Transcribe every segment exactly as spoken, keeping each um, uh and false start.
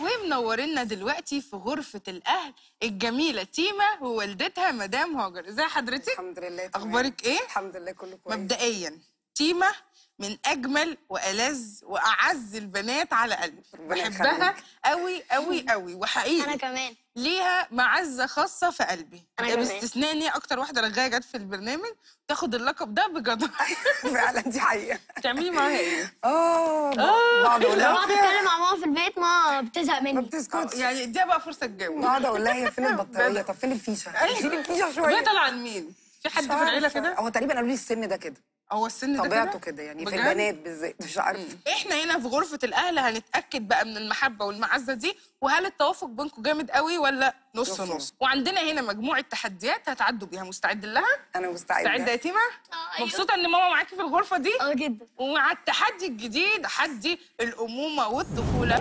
ومنورينا دلوقتي في غرفه الاهل الجميله تيما ووالدتها مدام هاجر. ازي حضرتك؟ الحمد لله. اخبارك ايه؟ الحمد لله كله كويس. مبدئيا تيما من اجمل والذ واعز البنات على قلبي، بحبها قوي قوي قوي وحقيقي انا كمان ليها معزه خاصه في قلبي، باستثناء ان هي اكتر واحده رغايه جت في البرنامج تاخد اللقب ده بجدارة. فعلا دي حقيقه. بتعملي معاها ايه؟ اه بقعد اقول لها بقعد اتكلم مع ماما في البيت، ما بتزهق مني ما بتسكتش، يعني اديها بقى فرصه تجاوب. بقعد اقول لها هي فين البطاريه؟ طب فين الفيشه؟ فين الفيشه شويه؟ بيضل عن مين؟ في حد في العيله كده؟ هو تقريبا قالوا لي السن ده كده، هو السن ده طبيعته كده يعني في البنات بالذات، مش عارفه. احنا هنا في غرفه الاهل هنتاكد بقى من المحبه والمعزه دي، وهل التوافق بينكم جامد قوي ولا نص نص؟ وعندنا هنا مجموعه تحديات هتعدوا بيها، مستعد لها؟ انا مستعده. مستعده يا تيما؟ أيوة. مبسوطه ان ماما معاكي في الغرفه دي؟ اه جدا. ومع التحدي الجديد تحدي الامومه والطفوله.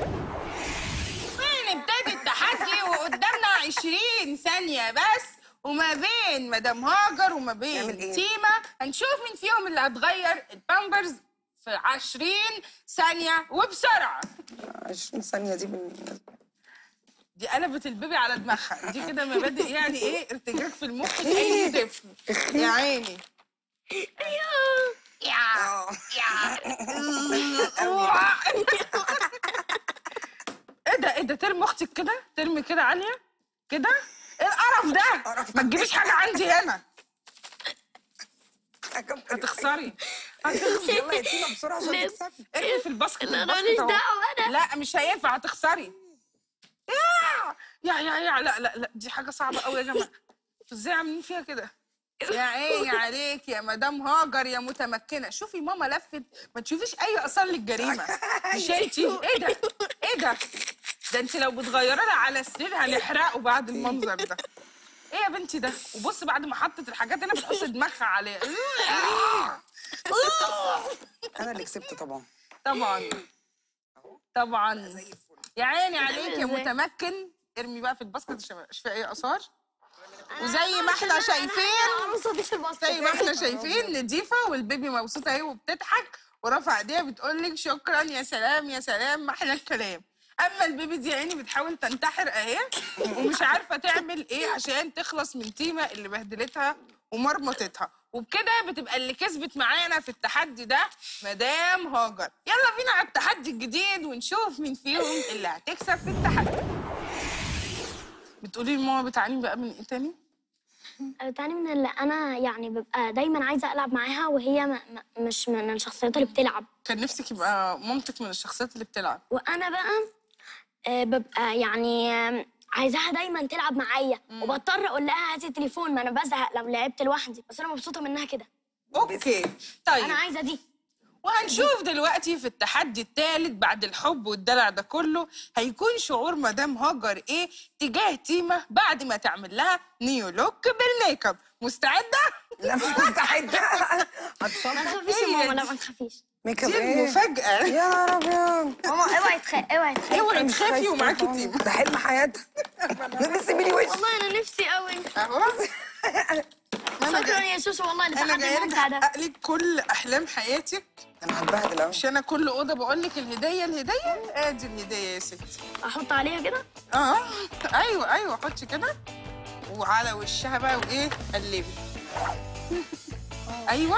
هنبتدي التحدي وقدامنا عشرين ثانية بس، وما بين مدام هاجر وما بين تيما هنشوف مين فيهم اللي هتغير البامبرز في عشرين ثانية وبسرعة. عشرين ثانية دي بالنسبة دي قلبت البيبي على دماغها، دي كده مبادئ يعني ايه ارتجاج في المخ لاي طفل. يا عيني يا يا ايه ده ايه ده؟ ترمي اختك كده، ترمي كده عالية كده، ايه القرف ده؟ ما تجيبيش حاجه عندي هنا. هتخسري هتخسري. يلا يا تيما بسرعه عشان تكسبي. ارمي في الباسكت. انا ماليش دعوه انا. لا مش هينفع، هتخسري. يا يا يا لا لا لا دي حاجه صعبه قوي يا جماعه. ازاي عاملين فيها كده؟ يا عيني عليك يا مدام هاجر يا متمكنه، شوفي ماما لفت ما تشوفيش اي اثار للجريمه. مش انتي ايه ده؟ ايه ده؟ ده انت لو بتغيري لها على السرير هنحرقه بعد المنظر ده. ايه يا بنتي ده؟ وبص بعد ما حطت الحاجات هنا بتقص دماغها عليها. انا اللي كسبت طبعا. طبعا. طبعا. يا عيني عليك يا متمكن، ارمي بقى في الباسكت عشان ما يبقاش فيه اي اثار. وزي ما احنا شايفين زي ما احنا شايفين نضيفه والبيبي مبسوطه اهي وبتضحك ورافعه ايديها بتقول لك شكرا يا سلام يا سلام، ما احلى الكلام. اما البيبي دي عيني بتحاول تنتحر اهي ومش عارفه تعمل ايه عشان تخلص من تيما اللي بهدلتها ومرمطتها، وبكده بتبقى اللي كسبت معانا في التحدي ده مدام هاجر. يلا بينا على التحدي الجديد ونشوف مين فيهم اللي هتكسب في التحدي. بتقولي لماما بتعاني بقى من ايه تاني؟ بتعاني من اللي انا يعني ببقى دايما عايزه العب معاها وهي م م مش من الشخصيات اللي بتلعب. كان نفسك يبقى مامتك من الشخصيات اللي بتلعب. وانا بقى ببقى يعني عايزاها دايما تلعب معايا وبضطر اقول لها هاتي التليفون، ما انا بزهق لو لعبت لوحدي، بس انا مبسوطه منها كده. اوكي طيب انا عايزه دي. وهنشوف دلوقتي في التحدي الثالث بعد الحب والدلع ده كله هيكون شعور مدام هاجر ايه تجاه تيما بعد ما تعمل لها نيو لوك بالميك اب. مستعده؟ لا مش مستعده. هتصرف. ما تخافيش يا ماما، لا ما تخافيش. ميك اب ايه؟ مفاجأة يا رب يا ماما. اوعي تخافي اوعي تخافي اوعي تخافي ومعاكي تيما ده حلم حياتها. سيبي لي وشي والله انا نفسي قوي. شكرا يا سوسو والله اللي بتحبي الممتع ده. انا جايه لك كل احلام حياتك. انا هتبهدل اهو. مش انا كل اوضه بقول لك الهديه الهديه، ادي الهديه يا ستي. احط عليها كده؟ اه ايوه ايوه حطي كده وعلى وشها بقى وايه قلبي. ايوه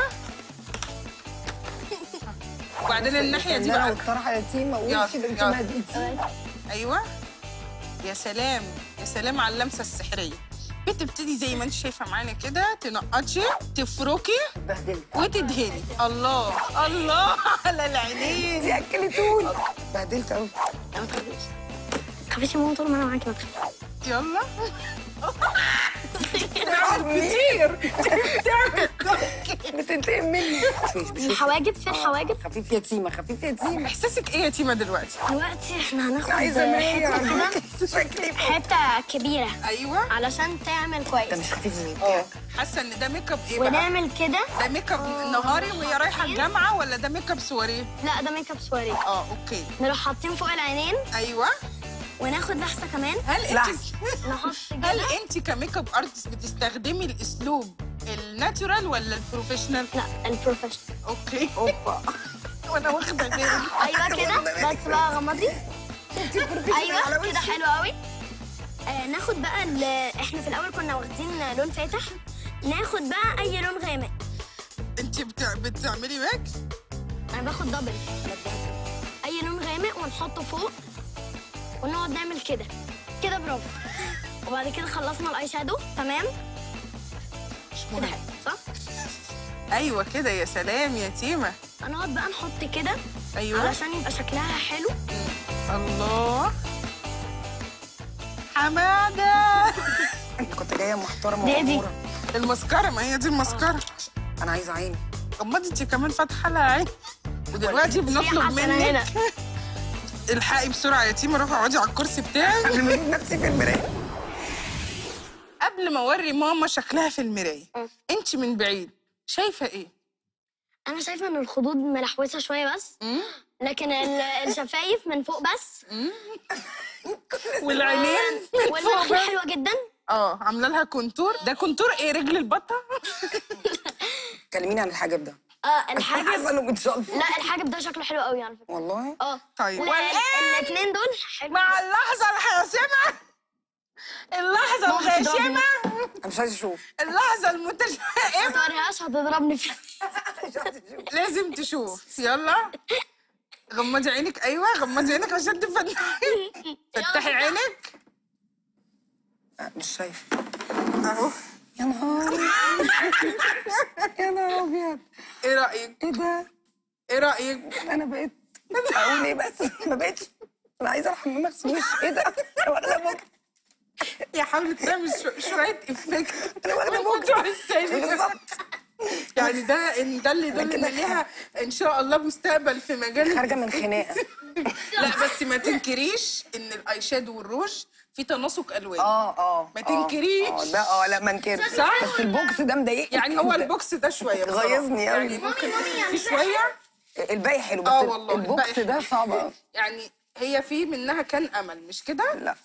وبعدين الناحيه دي بقى اقترحها يا تيما ووشي بالكميه دي. ايوه يا سلام يا سلام على اللمسه السحريه. بتبتدي زي ما انت شايفه معانا كده تنقطي تفركي وتدهني. الله الله على العينين. دي اكلتوني. بهدلت قوي. لا ما تخافيش ما تخافيش يا ماما، طول ما انا معاكي ما تخافيش. يلا كتير بتنتقم مني. الحواجب في الحواجب. خفيف يا تيما خفيف يا تيما. احساسك ايه يا تيما دلوقتي؟ دلوقتي احنا هناخد عايزه حته كبيره. ايوه علشان تعمل كويس. ده مش خفيف منك. اه حاسه ان ده ميك اب ايه بقى؟ ونعمل كده. ده ميك اب نهاري وهي رايحه الجامعه ولا ده ميك اب سواريه؟ لا ده ميك اب سواريه. اه اوكي. نروح حاطين فوق العينين. ايوه وناخد لحظه كمان. هل انت هل انت كميك اب ارتست بتستخدمي الاسلوب الناتشورال ولا البروفيشنال؟ لا البروفيشنال. اوكي اوبا. وانا واخده بالي. ايوه كده بس بقى غمضي. ايوه كده حلو قوي. آه ناخد بقى احنا في الاول كنا واخدين لون فاتح، ناخد بقى اي لون غامق. انت بتع... بتعملي ماكس؟ انا باخد دبل اي لون غامق ونحطه فوق ونقعد نعمل كده كده. برافو. وبعد كده خلصنا الاي شادو تمام كده حلو صح؟ ايوه كده. يا سلام يا تيمة. هنقعد بقى نحط كده ايوه علشان يبقى شكلها حلو. الله حماده. انت كنت جايه محترمه ومغموره. المسكره، ما هي دي المسكره. انا عايزه عيني. طب ما انت كمان فاتحه لها عيني. ودلوقتي بنطلب منك الحقي بسرعه يا تيمة، روحي اقعدي على الكرسي بتاعي. انا بلاقي نفسي في المرايه قبل ما اوري ماما شكلها في المرايه. انت من بعيد شايفه ايه؟ انا شايفه ان الخدود ملحوسه شويه بس، لكن الشفايف من فوق بس، والعينين والنخله حلوه جدا. اه عامله لها كونتور. ده كونتور ايه؟ رجل البطه. كلميني عن الحاجب ده. اه الحاجب عايزه انه بيتشقلب. لا الحاجب ده شكله حلو قوي على فكره والله. اه طيب الاثنين دول حلو مع اللحظه الحاسمه، اللحظه الغاشمه. انا مش عايز اشوف اللحظه المتشائمه. ما توريهاش هتضربني فيها. لازم تشوف. يلا غمضي عينك. ايوه غمضي عينك عشان تفتحي. فتحي عينك. مش شايفه اهو. يا نهار يا نهار ابيض. ايه رايك؟ ايه ده؟ ايه رايك؟ انا بقيت اقول ايه بس؟ ما بقتش انا عايزه الحمام اغسل وشي. ايه ده؟ انا واخده موجه. يا حاولي تعمل شويه افكت. انا واخده موجه يعني. ده ان ده اللي يدل ان ليها ان شاء الله مستقبل في مجال. خارجه من خناقه. لا بس ما تنكريش ان الاي شادو والروج في تناسق الوان. اه اه ما تنكريش. اه ده اه لا ما انكرش صح. بس البوكس ده مضايقني يعني. هو البوكس ده شويه غيظني قوي يعني. ممكن في شويه الباقي حلو بس البوكس ده صعب يعني. هي في منها كان امل مش كده؟ لا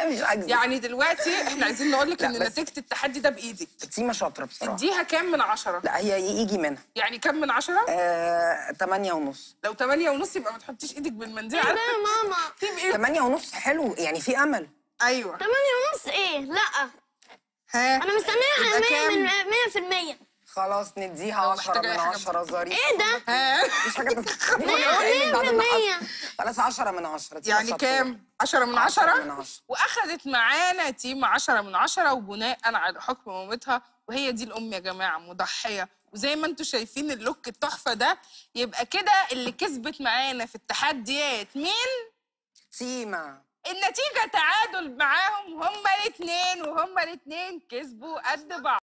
مش عاجزة يعني. دلوقتي احنا عايزين نقول لك ان نتيجه التحدي ده بايدك. تيمة شاطره بصراحه. اديها كام من عشرة؟ لا هي يجي منها يعني. كام من عشرة؟ آه تمانية ونص. لو تمانية ونص يبقى ما تحطيش ايدك بالمنديل. ايه ده يا ماما؟ ايه تمانية ونص؟ حلو يعني في امل. ايوه تمانية ونص. ايه لا ها انا مستنيه مية في المية. خلاص نديها عشرة من عشرة ظريف. ايه ده؟ ها مفيش حاجه تتخيل. خلاص عشرة من عشرة يعني. كام؟ عشرة من عشرة. واخدت معانا تيمة عشرة من عشرة وبناء على حكم مامتها. وهي دي الام يا جماعه، مضحيه. وزي ما انتم شايفين اللوك التحفه ده. يبقى كده اللي كسبت معانا في التحديات مين؟ تيمة. النتيجه تعادل معاهم هما الاثنين، وهما الاثنين كسبوا قد بعض.